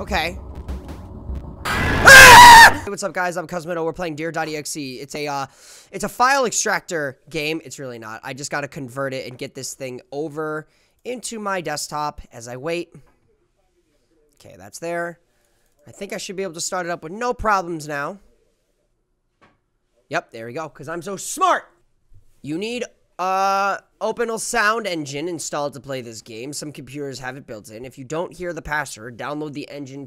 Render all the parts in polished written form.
Okay. Hey, what's up, guys? I'm Cosmitto. We're playing Dere.exe. It's a file extractor game. It's really not. I just gotta convert it and get this thing over into my desktop as I wait. Okay, that's there. I think I should be able to start it up with no problems now. Yep, there we go, because I'm so smart! You need OpenAL sound engine installed to play this game. Some computers have it built in. If you don't hear the password, download the engine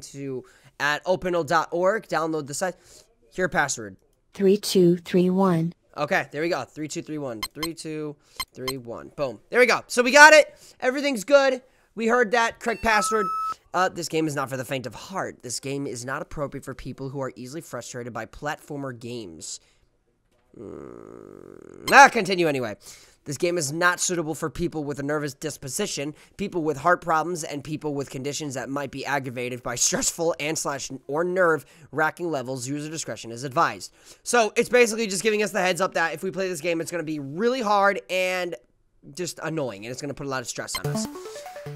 at openal.org. Download the site. Here, password. 3231. Okay, there we go. 3231. 3231. Boom. There we go. So we got it. Everything's good. We heard that. Correct password. This game is not for the faint of heart. This game is not appropriate for people who are easily frustrated by platformer games. Continue anyway. This game is not suitable for people with a nervous disposition, people with heart problems, and people with conditions that might be aggravated by stressful or nerve-wracking levels. User discretion is advised. So it's basically just giving us the heads up that if we play this game, it's going to be really hard and just annoying, and it's going to put a lot of stress on us.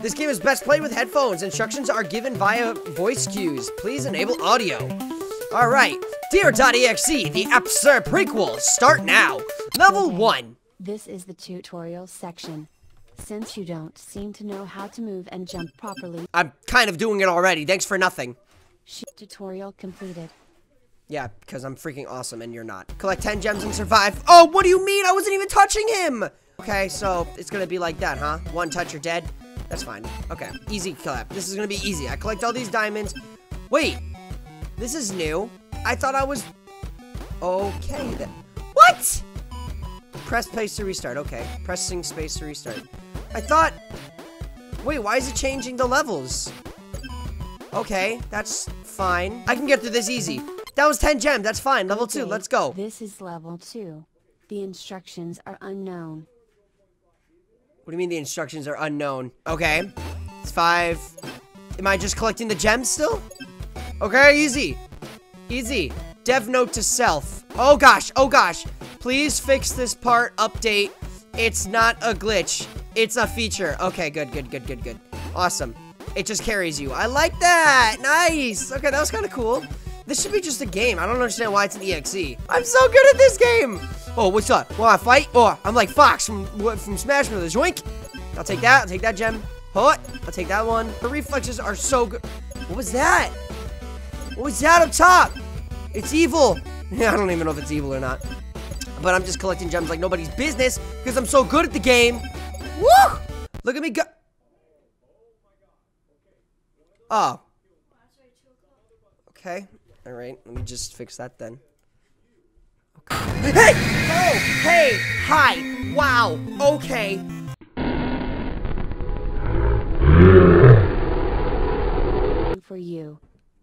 This game is best played with headphones. Instructions are given via voice cues. Please enable audio. All right. Dere.exe, the Absurd prequel. Start now. Level 1. This is the tutorial section. Since you don't seem to know how to move and jump properly... I'm kind of doing it already. Thanks for nothing. Tutorial completed. Yeah, because I'm freaking awesome and you're not. Collect 10 gems and survive. Oh, what do you mean? I wasn't even touching him! Okay, so it's gonna be like that, huh? One touch, you're dead. That's fine. Okay, easy clap. This is gonna be easy. I collect all these diamonds. Wait! This is new. I thought I was... Okay, then. What? Press space to restart. Okay. Pressing space to restart. I thought... Wait, why is it changing the levels? Okay, that's fine. I can get through this easy. That was 10 gems. That's fine. Level 2. Let's go. This is level 2. The instructions are unknown. What do you mean the instructions are unknown? Okay. It's 5. Am I just collecting the gems still? Okay, easy. Easy. Dev note to self. Oh gosh, oh gosh. Please fix this part, update. It's not a glitch. It's a feature. Okay, good, good, good, good, good. Awesome. It just carries you. I like that. Nice. Okay, that was kind of cool. This should be just a game. I don't understand why it's an EXE. I'm so good at this game. Oh, what's up? Wanna fight? Oh, I'm like Fox from Smash Brothers. Yoink. I'll take that. I'll take that gem. Oh, I'll take that one. The reflexes are so good. What was that? What was that up top? It's evil. Yeah, I don't even know if it's evil or not. But I'm just collecting gems like nobody's business because I'm so good at the game. Woo! Look at me go. Oh. Okay. All right. Let me just fix that then. Okay. Hey! Oh! Hey! Hi! Wow! Okay. For you.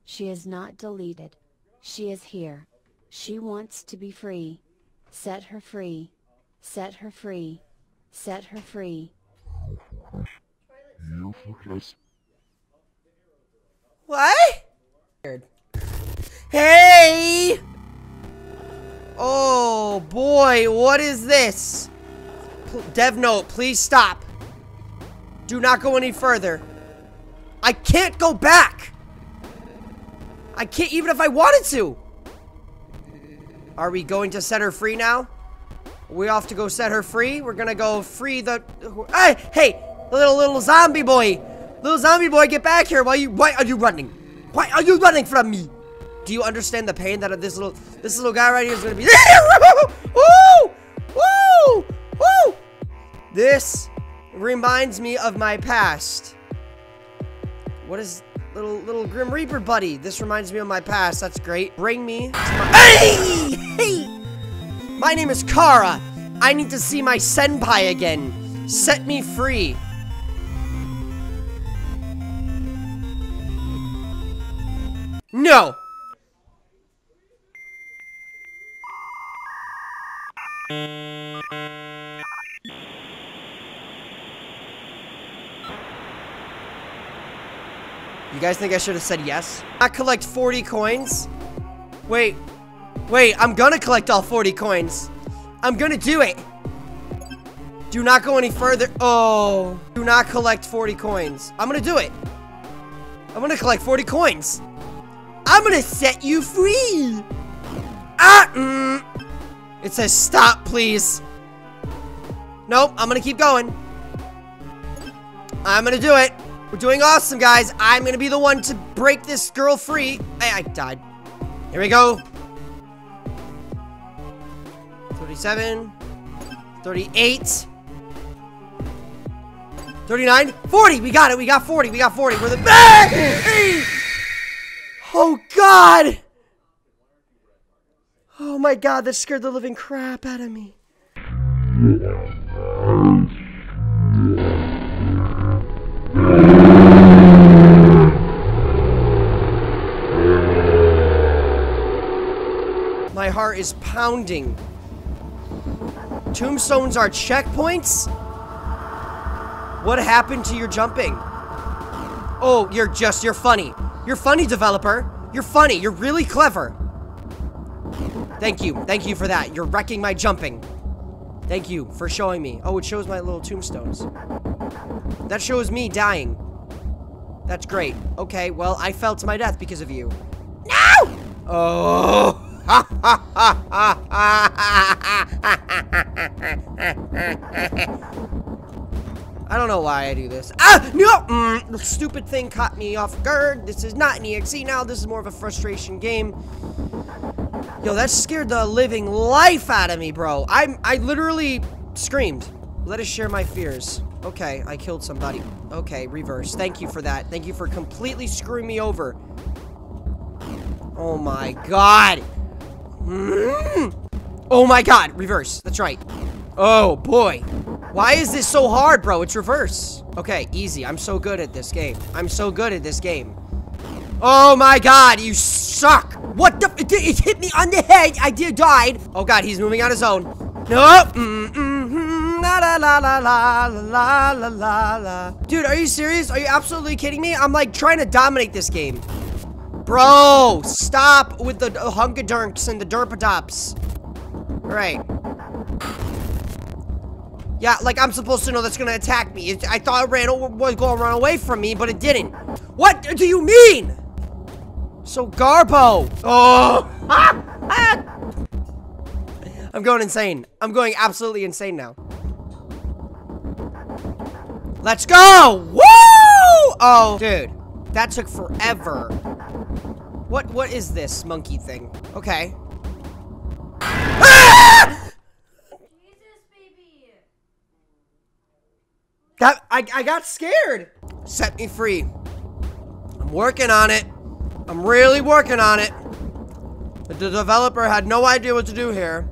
She is not deleted. She is here. She wants to be free. Set her free. Set her free. Set her free. What? Hey! Oh boy, what is this? Dev note, please stop. Do not go any further. I can't go back. I can't even if I wanted to. Are we going to set her free now? We off to go set her free? We're gonna go free the... Hey! Little zombie boy! Little zombie boy, get back here! Why are you running? Why are you running from me? Do you understand the pain that this little guy right here is gonna be... Woo! Woo! Woo! This reminds me of my past. What is... Little Grim Reaper buddy. This reminds me of my past. That's great. Bring me to my- Hey! Hey! My name is Kara. I need to see my senpai again. Set me free. No! You guys think I should have said yes? I collect 40 coins. Wait, I'm gonna collect all 40 coins. I'm gonna do it. Do not go any further. Oh, do not collect 40 coins. I'm gonna do it. I'm gonna collect 40 coins. I'm gonna set you free. It says stop, please. Nope, I'm gonna keep going. I'm gonna do it. We're doing awesome, guys. I'm gonna be the one to break this girl free. Hey, I died. Here we go. 37, 38, 39, 40. We got it. We got 40. We got 40. We're the... Oh, God. Oh, my God. That scared the living crap out of me. My heart is pounding. Tombstones are checkpoints? What happened to your jumping? Oh, you're funny. You're funny, developer. You're funny. You're really clever. Thank you. Thank you for that. You're wrecking my jumping. Thank you for showing me. Oh, it shows my little tombstones. That shows me dying. That's great. Okay, well, I fell to my death because of you. No! Oh. I don't know why I do this. Ah, no! The stupid thing caught me off guard. This is not an EXE now. This is more of a frustration game. Yo, that scared the living life out of me, bro. I literally screamed. Let us share my fears. Okay, I killed somebody. Okay, reverse. Thank you for that. Thank you for completely screwing me over. Oh my God. Oh my God, reverse. That's right. Oh boy. Why is this so hard, bro? It's reverse. Okay, easy. I'm so good at this game. I'm so good at this game. Oh my God, you suck. What the? It hit me on the head. I died. Oh God, he's moving on his own. No. La la la la la la la la. Dude, are you serious? Are you absolutely kidding me? I'm like trying to dominate this game. Bro, stop with the hungadunks and the derpadops. Right. Yeah, like I'm supposed to know that's gonna attack me. I thought it was gonna run away from me, but it didn't. What do you mean? So garbo. Oh. Ah, ah. I'm going insane. I'm going absolutely insane now. Let's go. Woo! Oh, dude, that took forever. What is this monkey thing? Okay. Ah! Jesus, baby. That I got scared. Set me free. I'm working on it. I'm really working on it. But the developer had no idea what to do here.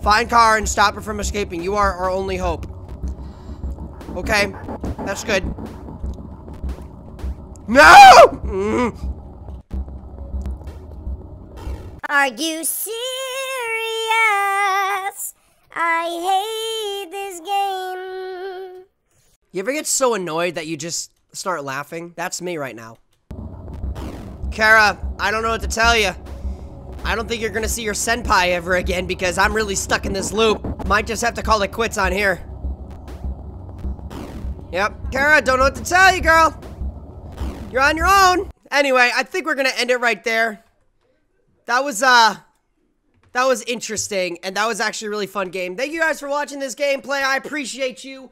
Find Kara and stop her from escaping. You are our only hope. Okay, that's good. No! Mm-hmm. Are you serious? I hate this game. You ever get so annoyed that you just start laughing? That's me right now. Kara, I don't know what to tell you. I don't think you're gonna see your senpai ever again because I'm really stuck in this loop. Might just have to call it quits on here. Yep. Kara, don't know what to tell you, girl. You're on your own. Anyway, I think we're gonna end it right there. That was interesting, and that was actually a really fun game. Thank you guys for watching this gameplay. I appreciate you.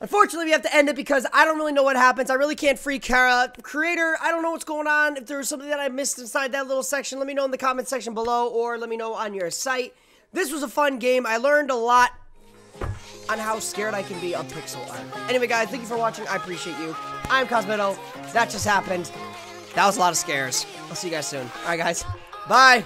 Unfortunately, we have to end it because I don't really know what happens. I really can't free Kara. Creator, I don't know what's going on. If there was something that I missed inside that little section, let me know in the comment section below, or let me know on your site. This was a fun game. I learned a lot on how scared I can be of pixel art. Anyway, guys, thank you for watching. I appreciate you. I'm Cosmitto. That just happened. That was a lot of scares. I'll see you guys soon. All right, guys. Bye.